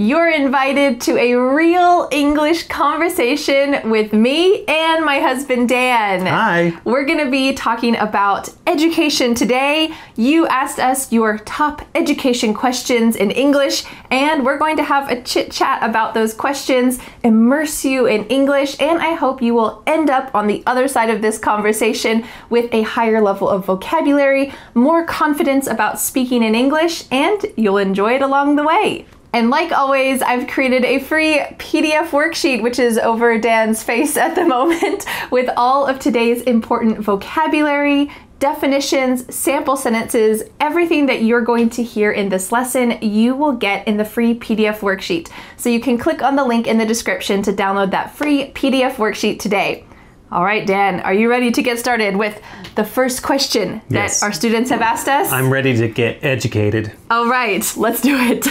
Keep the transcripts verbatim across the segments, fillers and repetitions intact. You're invited to a real English conversation with me and my husband, Dan. Hi. We're going to be talking about education today. You asked us your top education questions in English, and we're going to have a chit chat about those questions, immerse you in English, and I hope you will end up on the other side of this conversation with a higher level of vocabulary, more confidence about speaking in English, and you'll enjoy it along the way. And like always, I've created a free P D F worksheet, which is over Dan's face at the moment, with all of today's important vocabulary, definitions, sample sentences, everything that you're going to hear in this lesson, you will get in the free P D F worksheet. So you can click on the link in the description to download that free P D F worksheet today. All right, Dan, are you ready to get started with the first question that yes. our students have asked us? I'm ready to get educated. All right, let's do it.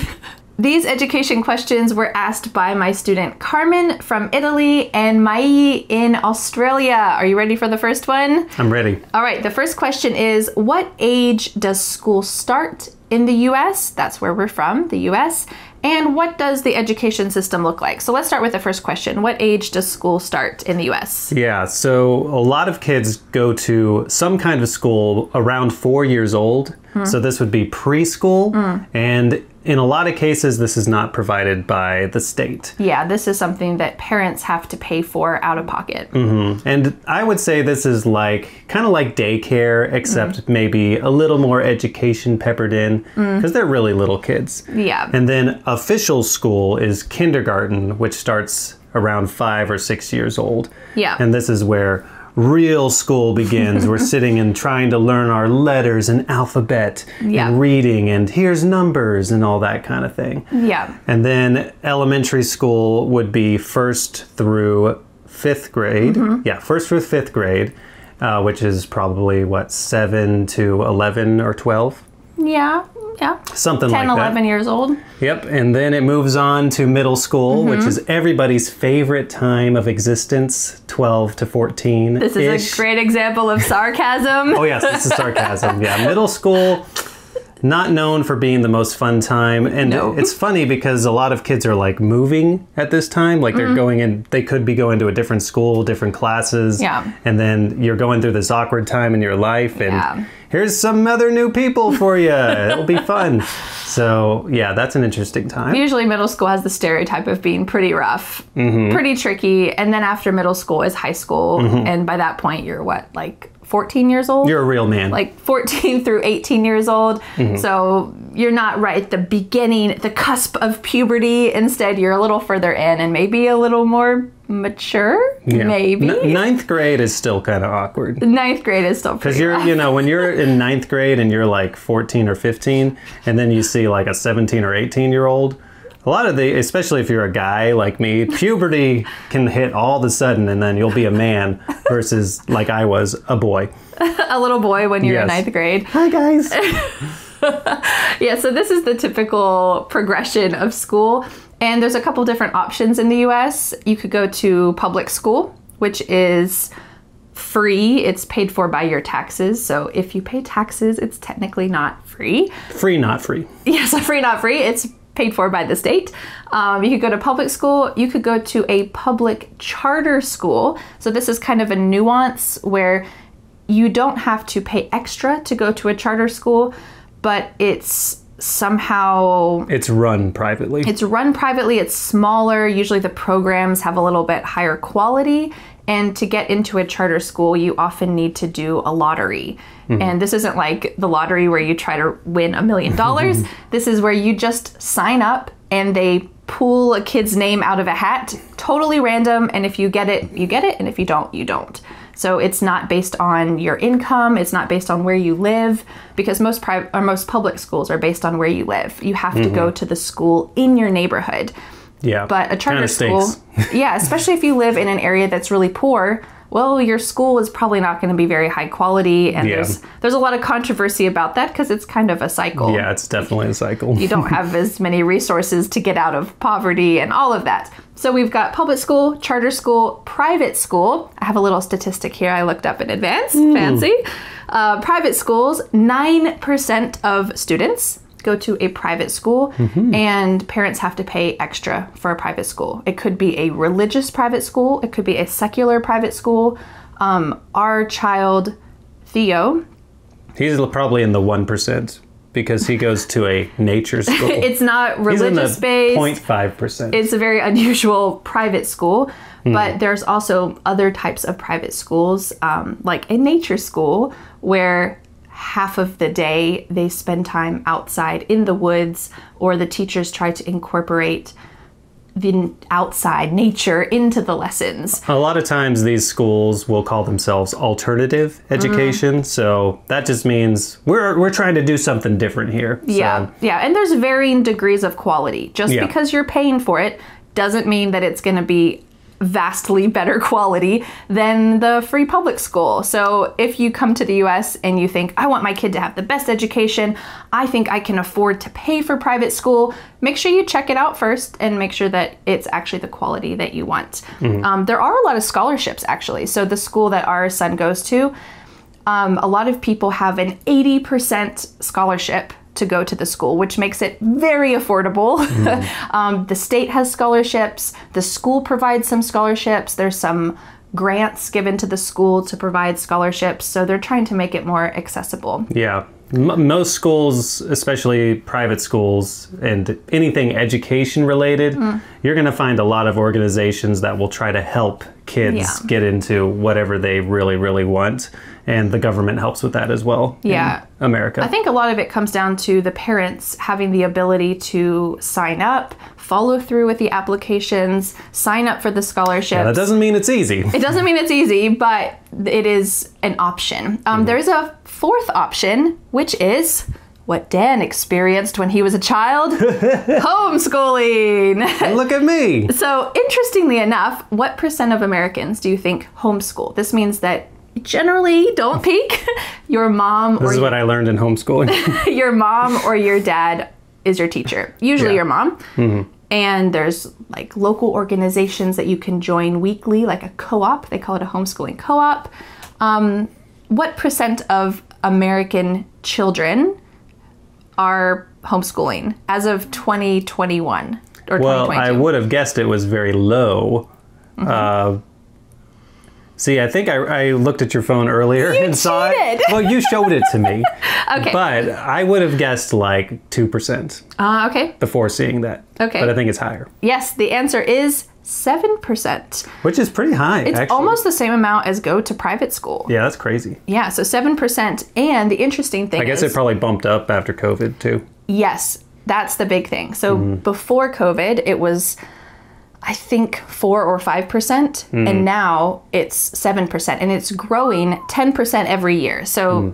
These education questions were asked by my student Carmen from Italy and Mai in Australia. Are you ready for the first one? I'm ready. All right, the first question is, what age does school start in the U S? That's where we're from, the U S. And what does the education system look like? So let's start with the first question. What age does school start in the U S? Yeah, so a lot of kids go to some kind of school around four years old. Hmm. So this would be preschool. Hmm. And in a lot of cases, this is not provided by the state. Yeah, this is something that parents have to pay for out of pocket. Mm-hmm. And I would say this is like kind of like daycare, except mm-hmm. maybe a little more education peppered in, because mm-hmm. they're really little kids. Yeah. And then official school is kindergarten, which starts around five or six years old. Yeah. And this is where real school begins. We're sitting and trying to learn our letters and alphabet yeah. and reading and here's numbers and all that kind of thing. Yeah. And then elementary school would be first through fifth grade. Mm-hmm. Yeah, first through fifth grade, uh, which is probably what, seven to eleven or twelve? Yeah, yeah. Something like that. ten, eleven years old. Yep, and then it moves on to middle school, mm-hmm. which is everybody's favorite time of existence, twelve to fourteen-ish. This is a great example of sarcasm. Oh yes, this is sarcasm, yeah. Middle school, not known for being the most fun time. And no. it's funny because a lot of kids are like moving at this time, like they're mm-hmm. going in, they could be going to a different school, different classes. Yeah. And then you're going through this awkward time in your life and yeah. here's some other new people for you. It'll be fun. So yeah, that's an interesting time. Usually middle school has the stereotype of being pretty rough, mm-hmm. pretty tricky. And then after middle school is high school. Mm-hmm. And by that point you're what, like fourteen years old? You're a real man. Like fourteen through eighteen years old. Mm-hmm. So you're not right at the beginning, the cusp of puberty. Instead, you're a little further in and maybe a little more mature, yeah. maybe. N ninth grade is still kind of awkward. Ninth grade is still pretty rough. Because you know, when you're in ninth grade and you're like fourteen or fifteen, and then you see like a seventeen or eighteen year old, a lot of the, especially if you're a guy like me, puberty can hit all of a sudden and then you'll be a man versus like I was, a boy. A little boy when you're yes. in ninth grade. Hi guys. Yeah, so this is the typical progression of school. And there's a couple different options in the U S. You could go to public school, which is free. It's paid for by your taxes. So if you pay taxes, it's technically not free. Free, not free. Yes, free, not free. It's paid for by the state. Um, you could go to public school. You could go to a public charter school. So this is kind of a nuance where you don't have to pay extra to go to a charter school, but it's somehow... It's run privately. It's run privately. It's smaller. Usually the programs have a little bit higher quality. And to get into a charter school, you often need to do a lottery. Mm-hmm. And this isn't like the lottery where you try to win a million dollars. This is where you just sign up and they pull a kid's name out of a hat, totally random. And if you get it, you get it. And if you don't, you don't. So it's not based on your income. It's not based on where you live, because most private or most public schools are based on where you live. You have mm-hmm. to go to the school in your neighborhood. Yeah, but a charter school, yeah, especially if you live in an area that's really poor, well, your school is probably not going to be very high quality. And yeah. there's, there's a lot of controversy about that because it's kind of a cycle. Yeah, it's definitely a cycle. You don't have as many resources to get out of poverty and all of that. So we've got public school, charter school, private school. I have a little statistic here I looked up in advance. Mm. Fancy. Uh, private schools, nine percent of students go to a private school, mm-hmm. and parents have to pay extra for a private school. It could be a religious private school. It could be a secular private school. Um, our child, Theo. He's probably in the one percent. Because he goes to a nature school. It's not religious based. zero point five percent. It's a very unusual private school, mm. but there's also other types of private schools, um, like a nature school where half of the day they spend time outside in the woods, or the teachers try to incorporate the outside nature into the lessons. A lot of times these schools will call themselves alternative education. Mm. So that just means we're, we're trying to do something different here. Yeah, so. yeah. And there's varying degrees of quality. Just yeah. because you're paying for it doesn't mean that it's gonna be vastly better quality than the free public school. So if you come to the U S and you think, I want my kid to have the best education, I think I can afford to pay for private school, make sure you check it out first and make sure that it's actually the quality that you want. Mm-hmm. Um, there are a lot of scholarships actually. So the school that our son goes to, um, a lot of people have an eighty percent scholarship to go to the school, which makes it very affordable. Mm. um, the state has scholarships, the school provides some scholarships, there's some grants given to the school to provide scholarships, so they're trying to make it more accessible. Yeah, M most schools, especially private schools and anything education related, mm. you're gonna find a lot of organizations that will try to help kids yeah. get into whatever they really, really want. And the government helps with that as well yeah. in America. I think a lot of it comes down to the parents having the ability to sign up, follow through with the applications, sign up for the scholarships. Yeah, that doesn't mean it's easy. It doesn't mean it's easy, but it is an option. Um, mm-hmm. There's a fourth option, which is what Dan experienced when he was a child, homeschooling. Look at me. So interestingly enough, what percent of Americans do you think homeschool? This means that generally, don't peek. Your mom. Or this is what I learned in homeschooling. Your mom or your dad is your teacher. Usually, yeah. your mom. Mm-hmm. And there's like local organizations that you can join weekly, like a co-op. They call it a homeschooling co-op. Um, what percent of American children are homeschooling as of twenty twenty-one or twenty twenty-two? Well, I would have guessed it was very low. Mm-hmm. Uh, See, I think I, I looked at your phone earlier you and cheated. saw it. Well, you showed it to me. Okay. But I would have guessed like two percent. Uh, okay. Before seeing that. Okay. But I think it's higher. Yes, the answer is seven percent. Which is pretty high, it's actually. It's almost the same amount as go to private school. Yeah, that's crazy. Yeah, so seven percent. And the interesting thing is... I guess is, it probably bumped up after COVID, too. Yes, that's the big thing. So mm. before COVID, it was... I think four or five percent, mm. and now it's seven percent, and it's growing ten percent every year. So mm.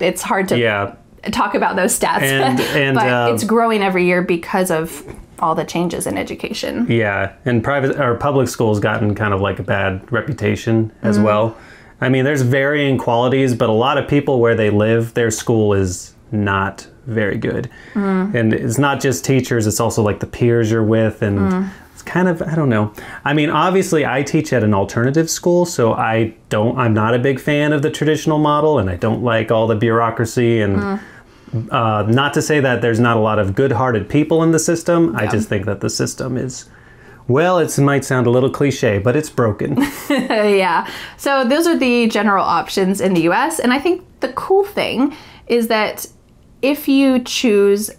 it's hard to yeah. talk about those stats, and, and, but uh, it's growing every year because of all the changes in education. Yeah, and private or public school's gotten kind of like a bad reputation as mm. well. I mean, there's varying qualities, but a lot of people where they live, their school is not very good, mm. and it's not just teachers; it's also like the peers you're with and. Mm. Kind of, I don't know. I mean, obviously I teach at an alternative school, so I don't, I'm not a big fan of the traditional model, and I don't like all the bureaucracy and mm. uh, not to say that there's not a lot of good-hearted people in the system. Yeah. I just think that the system is, well, it might sound a little cliche, but it's broken. Yeah. So those are the general options in the U S. And I think the cool thing is that if you choose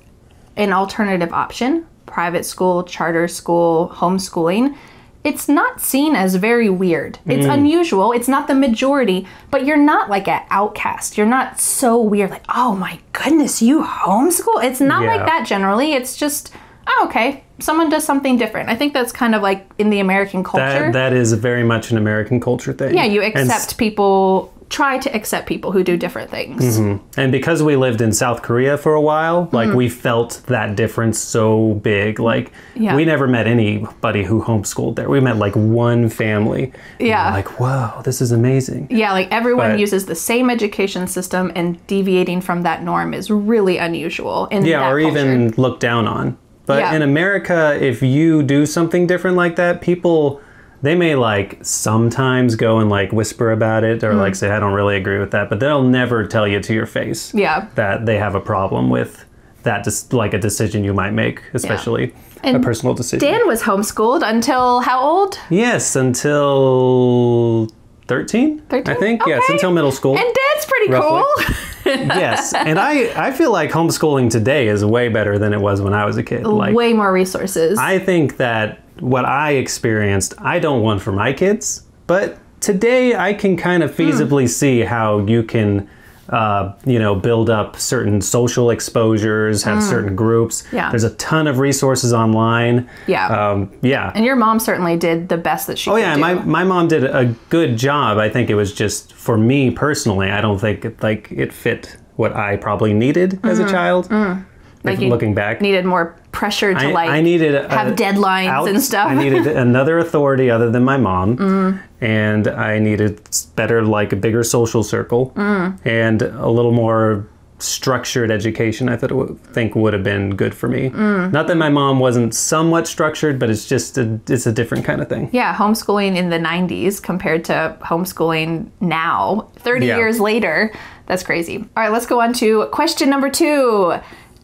an alternative option, private school, charter school, homeschooling, it's not seen as very weird. It's mm. unusual. It's not the majority, but you're not like an outcast. You're not so weird, like, oh my goodness, you homeschool? It's not yeah. like that generally. It's just, oh, okay, someone does something different. I think that's kind of like in the American culture. That, that is very much an American culture thing. Yeah, you accept and people... try to accept people who do different things. Mm-hmm. And because we lived in South Korea for a while, like mm. we felt that difference so big. Like yeah. we never met anybody who homeschooled there. We met like one family. Yeah. Like, whoa, this is amazing. Yeah, like everyone but, uses the same education system, and deviating from that norm is really unusual. In yeah, that or culture. Even looked down on. But yeah. in America, if you do something different like that, people... They may like sometimes go and like whisper about it or mm. like say, I don't really agree with that, but they'll never tell you to your face yeah. that they have a problem with that just like a decision you might make, especially yeah. and a personal decision. Dan was homeschooled until how old? Yes, until thirteen, thirteen? I think. Okay. Yes, until middle school. And Dad's pretty roughly. Cool. Yes, and I, I feel like homeschooling today is way better than it was when I was a kid. Like, way more resources. I think that what I experienced, I don't want for my kids, but today I can kind of feasibly mm. see how you can Uh, you know, build up certain social exposures, have mm. certain groups. Yeah. There's a ton of resources online. Yeah. Um, yeah. And your mom certainly did the best that she oh, could. Oh yeah, do. my my mom did a good job. I think it was just for me personally, I don't think it, like it fit what I probably needed mm-hmm. as a child. Mm. Like you looking back, needed more pressure to I, like I needed a, have deadlines out, and stuff. I needed another authority other than my mom, mm. and I needed better, like a bigger social circle, mm. and a little more structured education. I thought it think would have been good for me. Mm. Not that my mom wasn't somewhat structured, but it's just a, it's a different kind of thing. Yeah, homeschooling in the nineties compared to homeschooling now, thirty yeah. years later, that's crazy. All right, let's go on to question number two.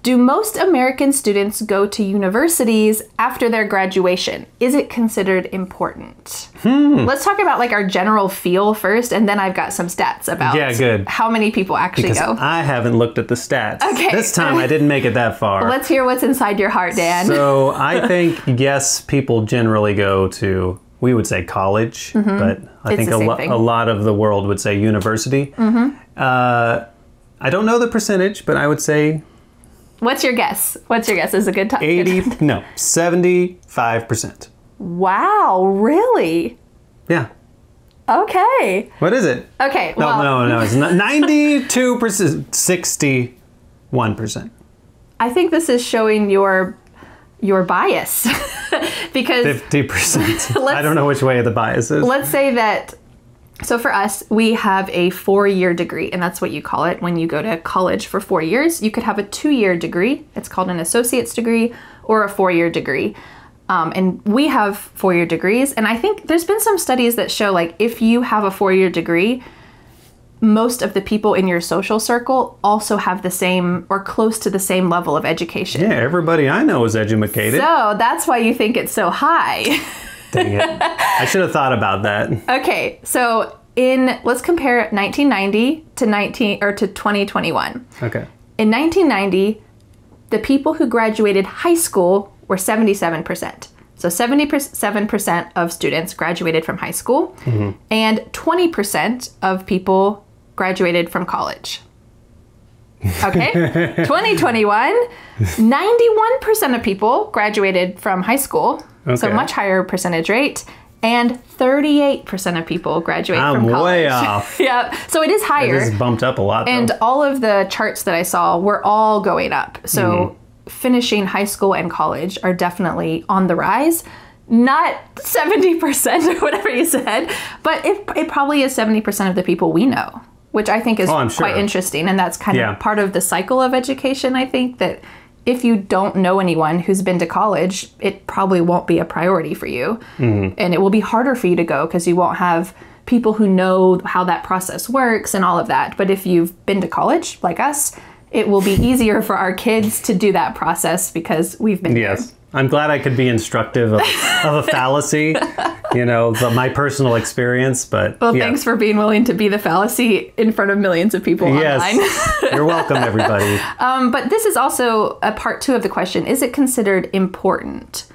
Do most American students go to universities after their graduation? Is it considered important? Hmm. Let's talk about like our general feel first, and then I've got some stats about yeah, good. how many people actually because go. I haven't looked at the stats. Okay. This time I didn't make it that far. Let's hear what's inside your heart, Dan. So I think, yes, people generally go to, we would say college, mm-hmm. but I it's think a, lo thing. a lot of the world would say university. Mm-hmm. uh, I don't know the percentage, but I would say... What's your guess? What's your guess? Is a good time? eighty, no, seventy-five percent. Wow, really? Yeah. Okay. What is it? Okay, no, well. No, no, no, it's not. ninety-two percent, sixty-one percent. I think this is showing your your bias because. fifty percent. I don't know which way the bias is. Let's say that. So for us, we have a four-year degree, and that's what you call it when you go to college for four years. You could have a two-year degree. It's called an associate's degree or a four-year degree. Um, and we have four-year degrees. And I think there's been some studies that show, like, if you have a four-year degree, most of the people in your social circle also have the same or close to the same level of education. Yeah, everybody I know is educated. So that's why you think it's so high. Dang it. I should have thought about that. Okay, so in let's compare nineteen ninety to nineteen or to twenty twenty-one. Okay. In nineteen ninety, the people who graduated high school were seventy-seven percent. So seventy-seven percent of students graduated from high school, mm-hmm. and twenty percent of people graduated from college. Okay. twenty twenty-one, ninety-one percent of people graduated from high school. Okay. So much higher percentage rate, and thirty-eight percent of people graduate I'm from college. I'm way off. Yep. So it is higher. It is bumped up a lot, though. And all of the charts that I saw were all going up. So mm-hmm. finishing high school and college are definitely on the rise. Not seventy percent or whatever you said, but it, it probably is seventy percent of the people we know, which I think is oh, I'm sure. quite interesting. And that's kind yeah. of part of the cycle of education, I think, that if you don't know anyone who's been to college, it probably won't be a priority for you. Mm-hmm. And it will be harder for you to go because you won't have people who know how that process works and all of that. But if you've been to college, like us, it will be easier for our kids to do that process because we've been yes. there. I'm glad I could be instructive of, of a fallacy, you know, the, my personal experience, but Well, yeah. thanks for being willing to be the fallacy in front of millions of people yes. online. You're welcome, everybody. Um, but this is also a part two of the question. Is it considered important?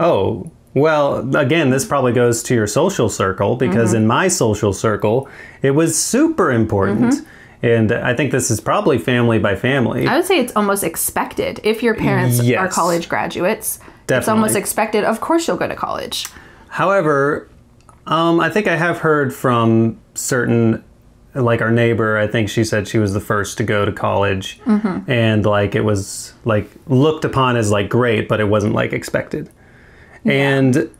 Oh, well, again, this probably goes to your social circle because mm-hmm. in my social circle, it was super important. Mm-hmm. And I think this is probably family by family. I would say it's almost expected. If your parents yes. are college graduates, Definitely. It's almost expected. Of course you'll go to college. However, um, I think I have heard from certain, like our neighbor, I think she said she was the first to go to college. Mm-hmm. And like it was like looked upon as like great, but it wasn't like expected. Yeah. And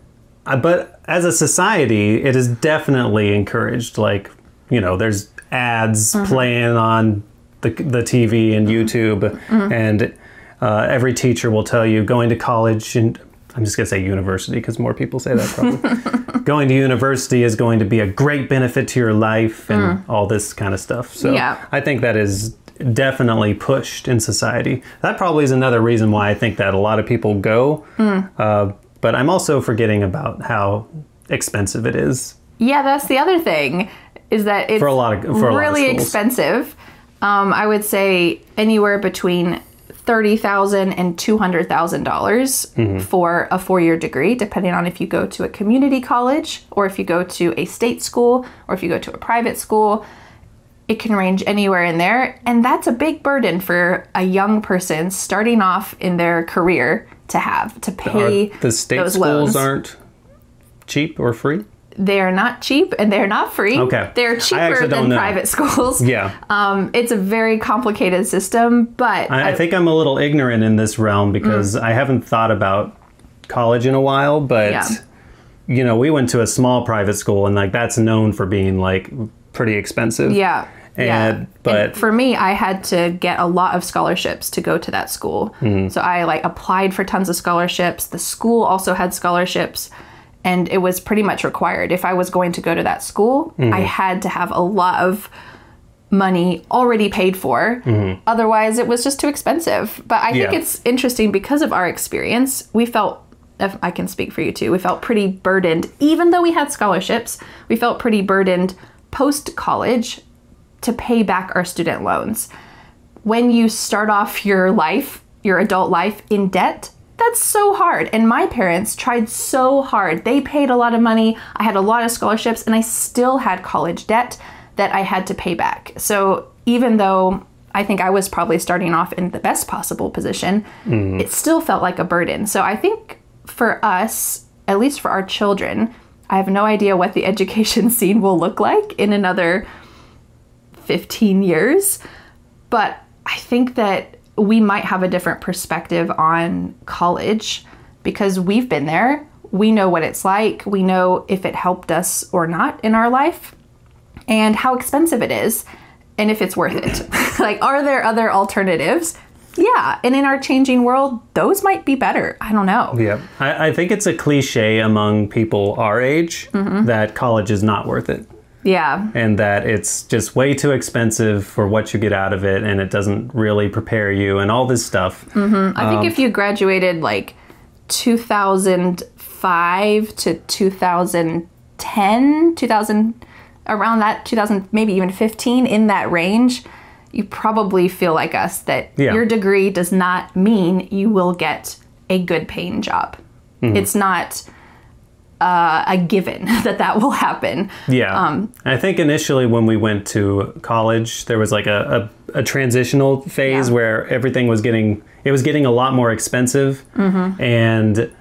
but as a society, it is definitely encouraged. Like, you know, there's ads mm-hmm. playing on the, the T V and YouTube, mm-hmm. and uh, every teacher will tell you going to college, and I'm just going to say university because more people say that probably, going to university is going to be a great benefit to your life and mm. all this kind of stuff. So yeah. I think that is definitely pushed in society. That probably is another reason why I think that a lot of people go. Mm. Uh, but I'm also forgetting about how expensive it is. Yeah, that's the other thing, is that it's for a lot of, for a really lot of expensive. Um, I would say anywhere between thirty thousand dollars and two hundred thousand dollars mm-hmm. for a four-year degree, depending on if you go to a community college or if you go to a state school or if you go to a private school. It can range anywhere in there, and that's a big burden for a young person starting off in their career to have, to pay those loans. The state schools aren't cheap or free? They are not cheap and they're not free. Okay. They're cheaper than private schools. Yeah. Um, it's a very complicated system, but... I, I, I think I'm a little ignorant in this realm because mm. I haven't thought about college in a while, but, yeah. you know, we went to a small private school and, like, that's known for being, like, pretty expensive. Yeah. And, yeah. But and for me, I had to get a lot of scholarships to go to that school. Mm. So I, like, applied for tons of scholarships. The school also had scholarships. And it was pretty much required. If I was going to go to that school, mm-hmm. I had to have a lot of money already paid for. Mm-hmm. Otherwise, it was just too expensive. But I yeah. think it's interesting because of our experience. We felt, if I can speak for you too, we felt pretty burdened. Even though we had scholarships, we felt pretty burdened post-college to pay back our student loans. When you start off your life, your adult life in debt, that's so hard. And my parents tried so hard. They paid a lot of money. I had a lot of scholarships and I still had college debt that I had to pay back. So even though I think I was probably starting off in the best possible position, mm. it still felt like a burden. So I think for us, at least for our children, I have no idea what the education scene will look like in another fifteen years. But I think that we might have a different perspective on college because we've been there. We know what it's like. We know if it helped us or not in our life and how expensive it is and if it's worth it. Like, are there other alternatives? Yeah. And in our changing world, those might be better. I don't know. Yeah. I, I think it's a cliche among people our age mm-hmm. that college is not worth it. Yeah. And that it's just way too expensive for what you get out of it and it doesn't really prepare you and all this stuff. Mm-hmm. I um, think if you graduated like two thousand five to two thousand ten, two thousand, around that, two thousand, maybe even fifteen, in that range, you probably feel like us that yeah. your degree does not mean you will get a good paying job. Mm-hmm. It's not... Uh, a given that that will happen. Yeah. Um, I think initially when we went to college, there was like a, a, a transitional phase yeah. where everything was getting, it was getting a lot more expensive. Mm-hmm. And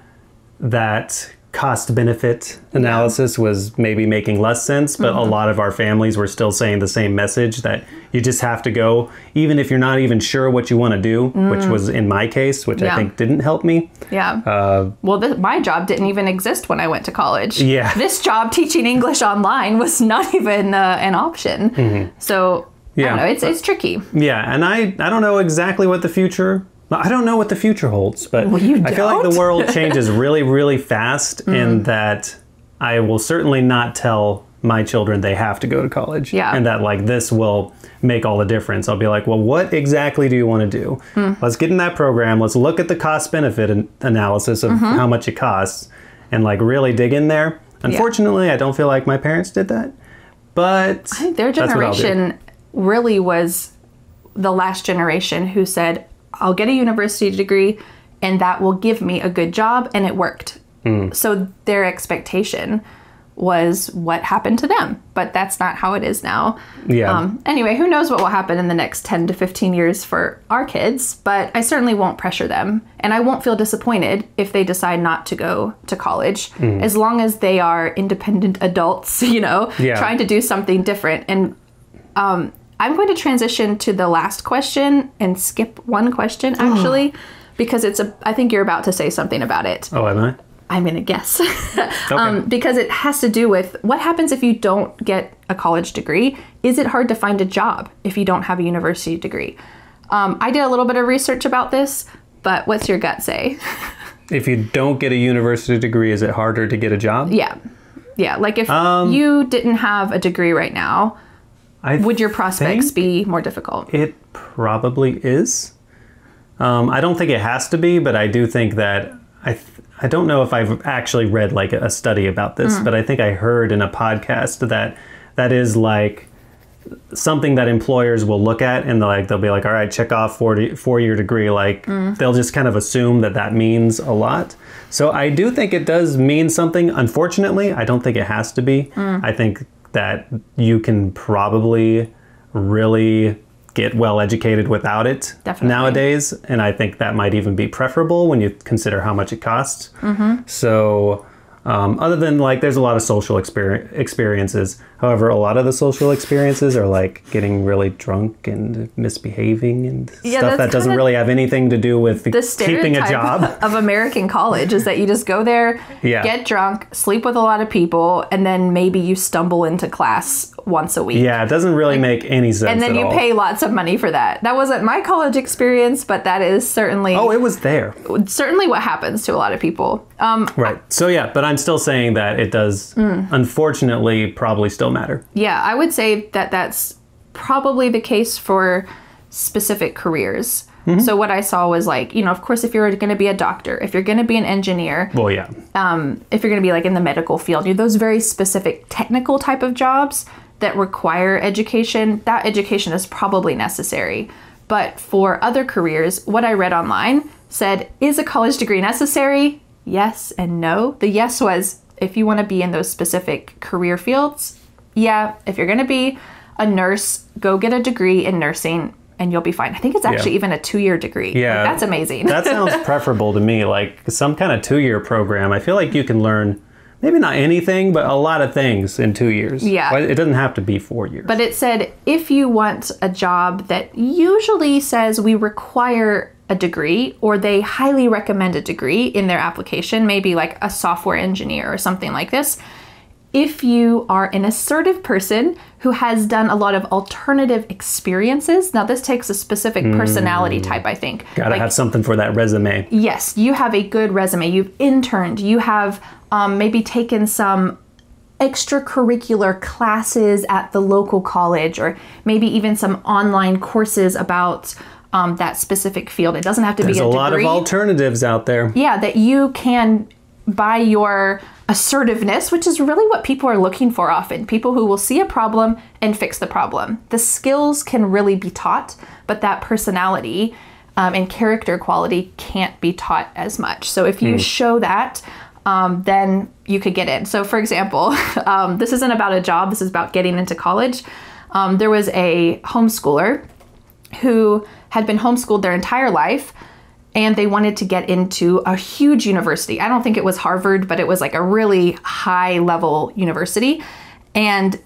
that cost benefit analysis yeah. was maybe making less sense. But mm-hmm. a lot of our families were still saying the same message that you just have to go, even if you're not even sure what you want to do, mm. which was in my case, which yeah. I think didn't help me. Yeah. Uh, well, this, my job didn't even exist when I went to college. Yeah. This job teaching English online was not even uh, an option. Mm-hmm. So yeah. I don't know, it's, it's tricky. Yeah. And I, I don't know exactly what the future I don't know what the future holds, but well, you don't? I feel like the world changes really, really fast mm. and that I will certainly not tell my children they have to go to college yeah. and that like this will make all the difference. I'll be like, well, what exactly do you want to do? Mm. Let's get in that program. Let's look at the cost benefit an analysis of mm-hmm. how much it costs and like really dig in there. Unfortunately, yeah. I don't feel like my parents did that, but I think their generation really was the last generation who said, I'll get a university degree and that will give me a good job. And it worked. Mm. So their expectation was what happened to them. But that's not how it is now. Yeah. Um, anyway, who knows what will happen in the next ten to fifteen years for our kids. But I certainly won't pressure them. And I won't feel disappointed if they decide not to go to college. Mm. As long as they are independent adults, you know, yeah. trying to do something different. And um I'm going to transition to the last question and skip one question, actually, oh. because it's a, I think you're about to say something about it. Oh, am I? I'm going to guess. Okay. um, because it has to do with what happens if you don't get a college degree? Is it hard to find a job if you don't have a university degree? Um, I did a little bit of research about this, but what's your gut say? If you don't get a university degree, is it harder to get a job? Yeah. Yeah. Like if um, you didn't have a degree right now, I would your prospects be more difficult? It probably is. Um, I don't think it has to be, but I do think that I th I don't know if I've actually read like a study about this, mm. but I think I heard in a podcast that that is like something that employers will look at and they'll, like they'll be like, all right, check off four-year degree. Like mm. they'll just kind of assume that that means a lot. So I do think it does mean something. Unfortunately, I don't think it has to be. Mm. I think that you can probably really get well educated without it Definitely. Nowadays. And I think that might even be preferable when you consider how much it costs. Mm-hmm. So um, other than like, there's a lot of social exper experiences. However, a lot of the social experiences are like getting really drunk and misbehaving and yeah, stuff that doesn't really have anything to do with the the keeping a job. Of American college is that you just go there, yeah. get drunk, sleep with a lot of people, and then maybe you stumble into class once a week. Yeah, it doesn't really like, make any sense. And then at you all. Pay lots of money for that. That wasn't my college experience, but that is certainly oh, it was there. Certainly, what happens to a lot of people. Um, right. So yeah, but I'm still saying that it does. Mm. Unfortunately, probably still matter. Yeah, I would say that that's probably the case for specific careers. Mm-hmm. So what I saw was like, you know, of course, if you're going to be a doctor, if you're going to be an engineer, well, yeah, um, if you're going to be like in the medical field, you know, those very specific technical type of jobs that require education, that education is probably necessary. But for other careers, what I read online said, is a college degree necessary? Yes and no. The yes was, if you want to be in those specific career fields, yeah, if you're going to be a nurse, go get a degree in nursing and you'll be fine. I think it's actually yeah. even a two-year degree. Yeah. Like, that's amazing. That sounds preferable to me, like some kind of two-year program. I feel like you can learn maybe not anything, but a lot of things in two years. Yeah. It doesn't have to be four years. But it said, if you want a job that usually says we require a degree or they highly recommend a degree in their application, maybe like a software engineer or something like this, if you are an assertive person who has done a lot of alternative experiences, now this takes a specific personality mm. type, I think. Gotta like, have something for that resume. Yes, you have a good resume. You've interned, you have um, maybe taken some extracurricular classes at the local college or maybe even some online courses about um, that specific field. It doesn't have to There's be a degree. There's a lot of alternatives out there. Yeah, that you can, by your assertiveness, which is really what people are looking for often, people who will see a problem and fix the problem. The skills can really be taught, but that personality um, and character quality can't be taught as much. So if you mm. show that, um, then you could get in. So for example, um, this isn't about a job, this is about getting into college. Um, there was a homeschooler who had been homeschooled their entire life, and they wanted to get into a huge university. I don't think it was Harvard, but it was like a really high level university. And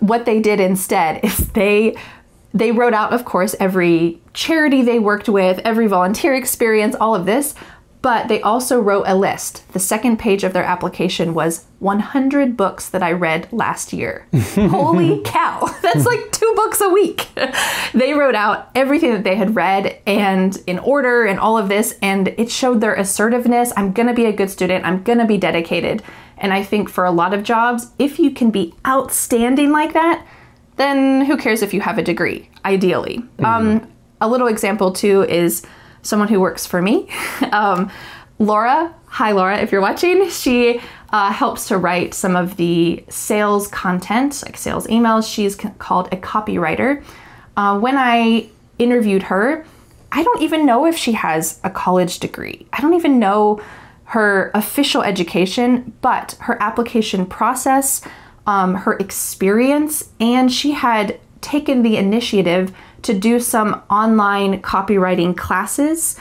what they did instead is they they wrote out, of course, every charity they worked with, every volunteer experience, all of this, but they also wrote a list. The second page of their application was one hundred books that I read last year. Holy cow, that's like two books a week. They wrote out everything that they had read and in order and all of this, and it showed their assertiveness. I'm gonna be a good student, I'm gonna be dedicated. And I think for a lot of jobs, if you can be outstanding like that, then who cares if you have a degree, ideally. Mm-hmm. Um, a little example too is someone who works for me, um, Laura. Hi, Laura, if you're watching. She uh, helps to write some of the sales content, like sales emails. She's called a copywriter. Uh, when I interviewed her, I don't even know if she has a college degree. I don't even know her official education, but her application process, um, her experience, and she had taken the initiative to do some online copywriting classes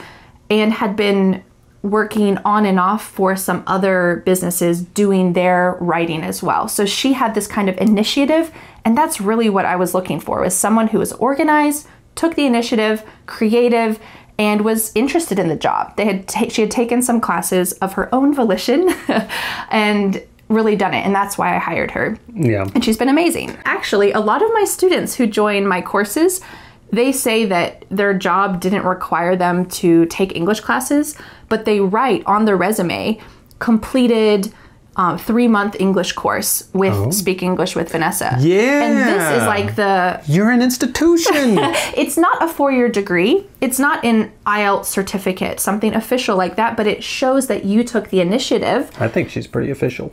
and had been working on and off for some other businesses doing their writing as well. So she had this kind of initiative, and that's really what I was looking for, was someone who was organized, took the initiative, creative, and was interested in the job. They had ta- she had taken some classes of her own volition and really done it, and that's why I hired her. Yeah. And she's been amazing. Actually, a lot of my students who join my courses, they say that their job didn't require them to take English classes, but they write on their resume, completed um, three-month English course with oh. Speak English with Vanessa. Yeah. And this is like the... You're an institution. It's not a four-year degree. It's not an I E L T S certificate, something official like that, but it shows that you took the initiative. I think she's pretty official.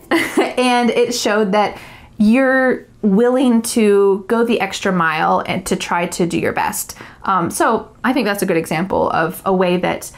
And it showed that you're willing to go the extra mile and to try to do your best. Um, so I think that's a good example of a way that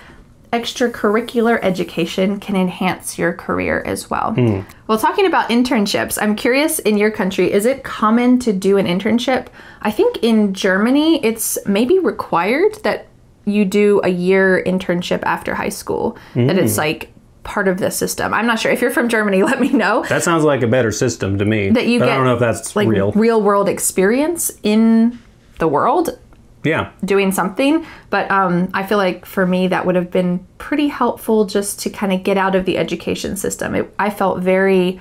extracurricular education can enhance your career as well. Mm. Well, talking about internships, I'm curious, in your country, is it common to do an internship? I think in Germany, it's maybe required that you do a year internship after high school, mm. that it's like part of the system. I'm not sure. If you're from Germany, let me know. That sounds like a better system to me. That you but get I don't know if that's like real. real world experience in the world. Yeah. Doing something. But um, I feel like for me, that would have been pretty helpful just to kind of get out of the education system. It, I felt very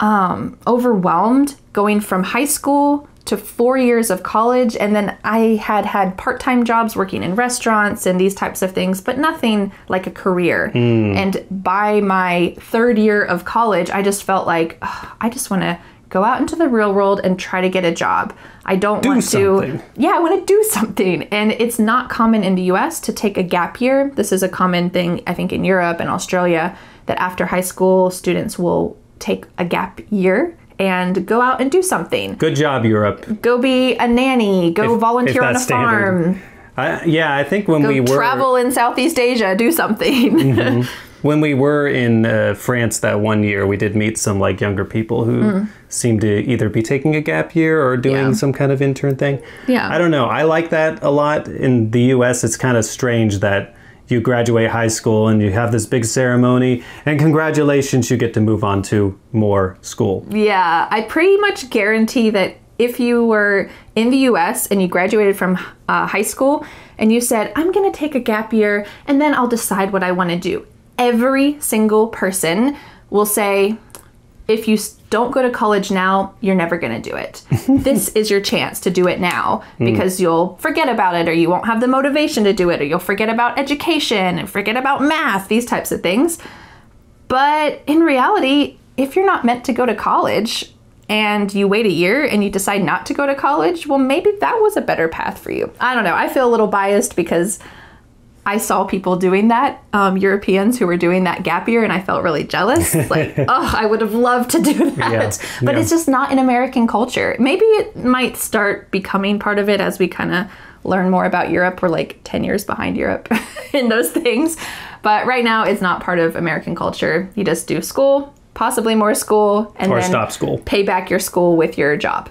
um, overwhelmed going from high school to four years of college. And then I had had part-time jobs working in restaurants and these types of things, but nothing like a career. Mm. And by my third year of college, I just felt like, oh, I just want to go out into the real world and try to get a job. I don't do want something. to. Yeah, I want to do something. And it's not common in the U S to take a gap year. This is a common thing, I think, in Europe and Australia, that after high school, students will take a gap year and go out and do something. Good job, Europe. Go be a nanny. Go if, volunteer if on a standard. farm. I, yeah, I think when go we were... travel in Southeast Asia. Do something. Mm-hmm. When we were in uh, France that one year, we did meet some like younger people who mm. seemed to either be taking a gap year or doing yeah. some kind of intern thing. Yeah. I don't know. I like that a lot. In the U S, it's kind of strange that you graduate high school and you have this big ceremony and congratulations, you get to move on to more school. Yeah, I pretty much guarantee that if you were in the U S and you graduated from uh, high school and you said, I'm going to take a gap year and then I'll decide what I want to do, every single person will say, if you don't go to college now, you're never going to do it. This is your chance to do it now because mm. you'll forget about it, or you won't have the motivation to do it, or you'll forget about education and forget about math, these types of things. But in reality, if you're not meant to go to college and you wait a year and you decide not to go to college, well, maybe that was a better path for you. I don't know. I feel a little biased because I saw people doing that, um, Europeans who were doing that gap year, and I felt really jealous. Like, oh, I would have loved to do that. Yeah, but yeah. it's just not in American culture. Maybe it might start becoming part of it as we kind of learn more about Europe. We're like ten years behind Europe in those things. But right now, it's not part of American culture. You just do school, possibly more school, and or then stop school. Pay back your school with your job.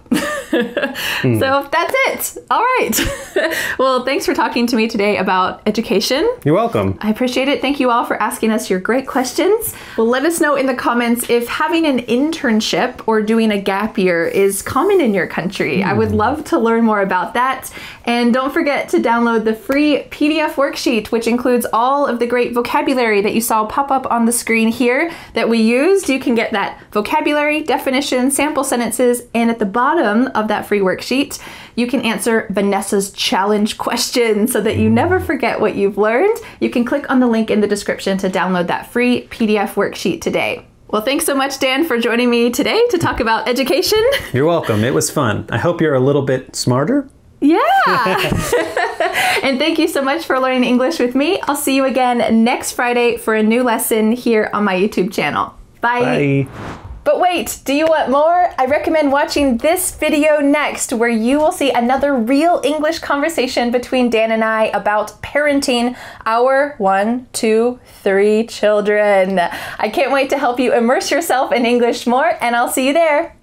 mm. So that's it. All right. Well, thanks for talking to me today about education. You're welcome. I appreciate it. Thank you all for asking us your great questions. Well, let us know in the comments if having an internship or doing a gap year is common in your country. Mm. I would love to learn more about that. And don't forget to download the free P D F worksheet, which includes all of the great vocabulary that you saw pop up on the screen here that we used. You can get that vocabulary, definition, sample sentences, and at the bottom of that free worksheet, you can answer Vanessa's challenge question so that you never forget what you've learned. You can click on the link in the description to download that free P D F worksheet today. Well, thanks so much, Dan, for joining me today to talk about education. You're welcome. It was fun. I hope you're a little bit smarter. Yeah. And thank you so much for learning English with me. I'll see you again next Friday for a new lesson here on my YouTube channel. Bye. Bye. But wait, do you want more? I recommend watching this video next, where you will see another real English conversation between Dan and I about parenting our one, two, three children. I can't wait to help you immerse yourself in English more, and I'll see you there.